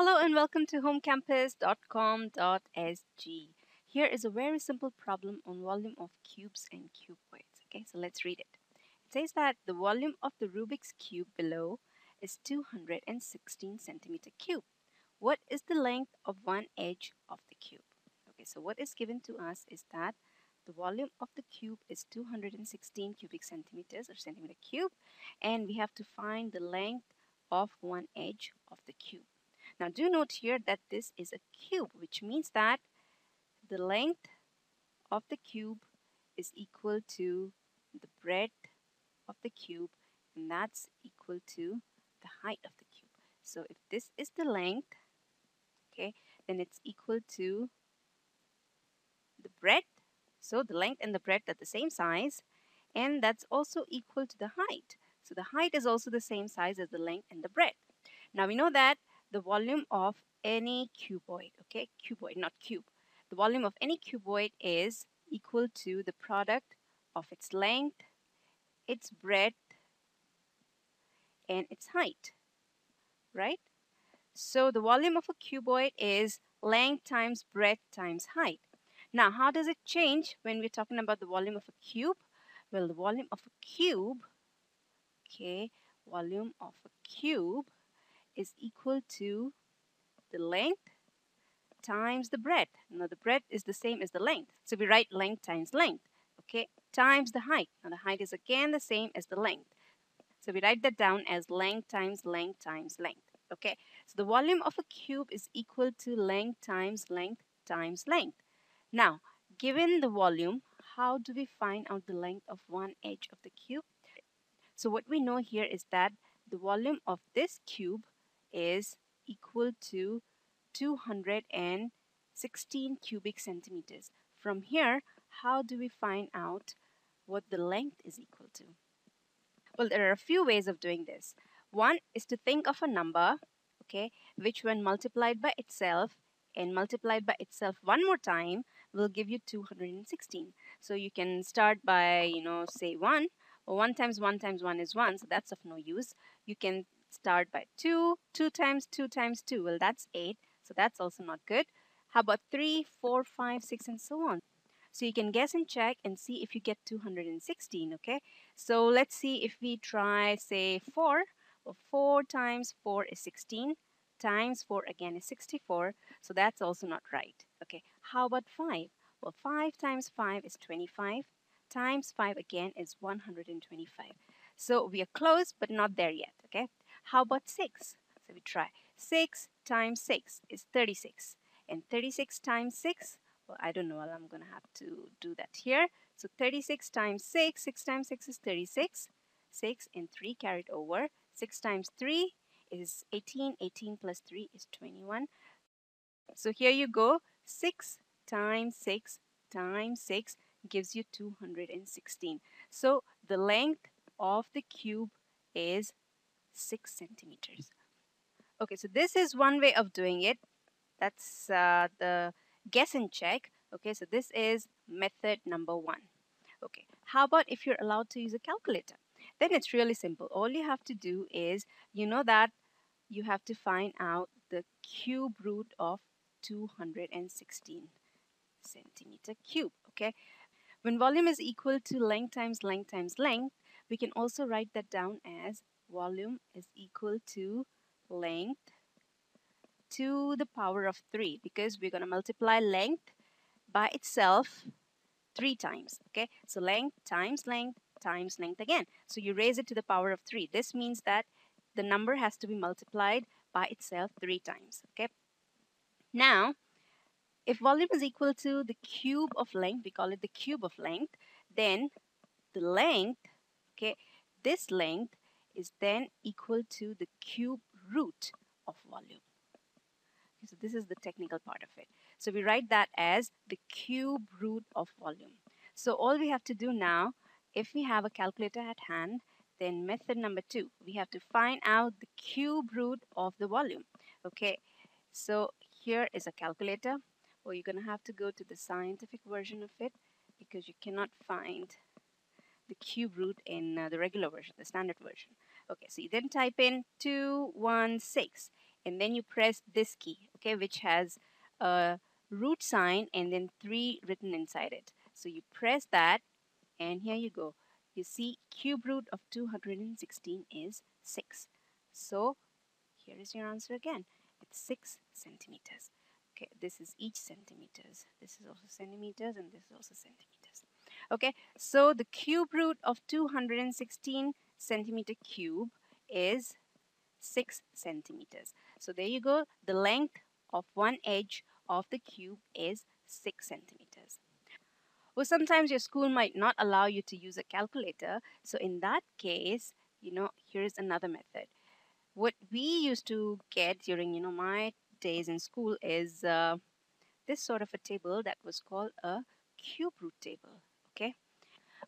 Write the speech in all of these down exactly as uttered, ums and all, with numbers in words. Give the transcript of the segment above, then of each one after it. Hello and welcome to home campus dot com dot s g. Here is a very simple problem on volume of cubes and cuboids. Okay, so let's read it. It says that the volume of the Rubik's cube below is two hundred sixteen centimeter cube. What is the length of one edge of the cube? Okay, so what is given to us is that the volume of the cube is two hundred sixteen cubic centimeters or centimeter cube, and we have to find the length of one edge of the cube. Now do note here that this is a cube, which means that the length of the cube is equal to the breadth of the cube, and that's equal to the height of the cube. So if this is the length, okay, then it's equal to the breadth. So the length and the breadth are the same size, and that's also equal to the height. So the height is also the same size as the length and the breadth. Now we know that the volume of any cuboid, okay, cuboid, not cube. The volume of any cuboid is equal to the product of its length, its breadth, and its height, right? So the volume of a cuboid is length times breadth times height. Now, how does it change when we're talking about the volume of a cube? Well, the volume of a cube, okay, volume of a cube is equal to the length times the breadth. Now, the breadth is the same as the length. So, we write length times length, okay, times the height. Now, the height is again the same as the length. So, we write that down as length times length times length, okay. So, the volume of a cube is equal to length times length times length. Now, given the volume, how do we find out the length of one edge of the cube? So, what we know here is that the volume of this cube is equal to two hundred sixteen cubic centimeters. From here, how do we find out what the length is equal to? Well, there are a few ways of doing this. One is to think of a number, okay, which when multiplied by itself and multiplied by itself one more time will give you two hundred sixteen. So you can start by, you know, say one. Well, one times one times one is one, so that's of no use. You can start by two, two times two times two, well that's eight, so that's also not good. How about three, four, five, six, and so on? So you can guess and check and see if you get two hundred sixteen, okay? So let's see if we try, say, four. Well, four times four is sixteen, times four again is sixty-four, so that's also not right, okay? How about five? Well, five times five is twenty-five, times five again is one hundred twenty-five. So we are close, but not there yet, okay? How about six? So we try. six times six is thirty-six. And thirty-six times six, well, I don't know. Well, I'm going to have to do that here. So thirty-six times six, six times six is thirty-six. six and three carried over. six times three is eighteen. eighteen plus three is twenty-one. So here you go. six times six times six gives you two hundred sixteen. So the length of the cube is six centimeters. Okay, so this is one way of doing it. That's uh, the guess and check. Okay, so this is method number one. Okay, how about if you're allowed to use a calculator? Then it's really simple. All you have to do is, you know that you have to find out the cube root of two hundred sixteen centimeter cube. Okay, when volume is equal to length times length times length, we can also write that down as volume is equal to length to the power of three, because we're going to multiply length by itself three times, okay? So length times length times length again. So you raise it to the power of three. This means that the number has to be multiplied by itself three times, okay? Now, if volume is equal to the cube of length, we call it the cube of length, then the length, okay, this length is then equal to the cube root of volume. So this is the technical part of it. So we write that as the cube root of volume. So all we have to do now, if we have a calculator at hand, then method number two, we have to find out the cube root of the volume. Okay, so here is a calculator. Well, you're going to have to go to the scientific version of it, because you cannot find the cube root in uh, the regular version, the standard version. Okay, so you then type in two one six, and then you press this key, okay, which has a root sign and then three written inside it. So you press that and here you go. You see cube root of two hundred sixteen is six. So here is your answer again. It's six centimeters. Okay, this is each centimeters. This is also centimeters and this is also centimeters. Okay, so the cube root of two hundred sixteen centimeter cube is six centimeters. So there you go. The length of one edge of the cube is six centimeters. Well, sometimes your school might not allow you to use a calculator. So in that case, you know, here is another method. What we used to get during, you know, my days in school is uh, this sort of a table that was called a cube root table. Okay.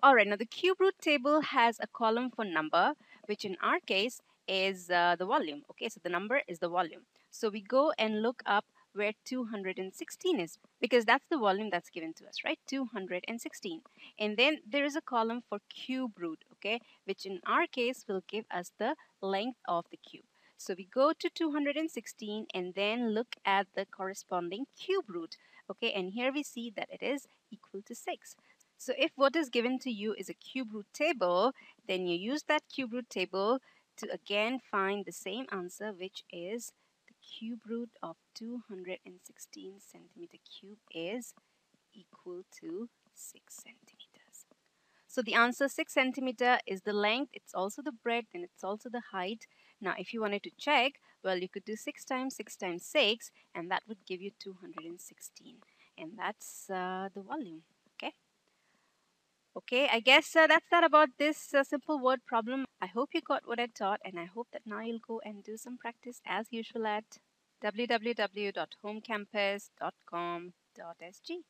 All right. Now the cube root table has a column for number, which in our case is uh, the volume. Okay. So the number is the volume. So we go and look up where two hundred sixteen is, because that's the volume that's given to us, right? two hundred sixteen. And then there is a column for cube root, okay, which in our case will give us the length of the cube. So we go to two hundred sixteen and then look at the corresponding cube root, okay, and here we see that it is equal to six. So if what is given to you is a cube root table, then you use that cube root table to again find the same answer, which is cube root of two hundred sixteen centimeter cube is equal to six centimeters. So the answer six centimeter is the length, it's also the breadth, and it's also the height. Now if you wanted to check, well, you could do six times six times six, and that would give you two hundred sixteen, and that's uh, the volume. Okay. Okay, I guess uh, that's that about this uh, simple word problem. I hope you got what I taught, and I hope that now you'll go and do some practice as usual at w w w dot home campus dot com dot s g.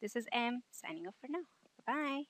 This is Em signing off for now. Bye-bye.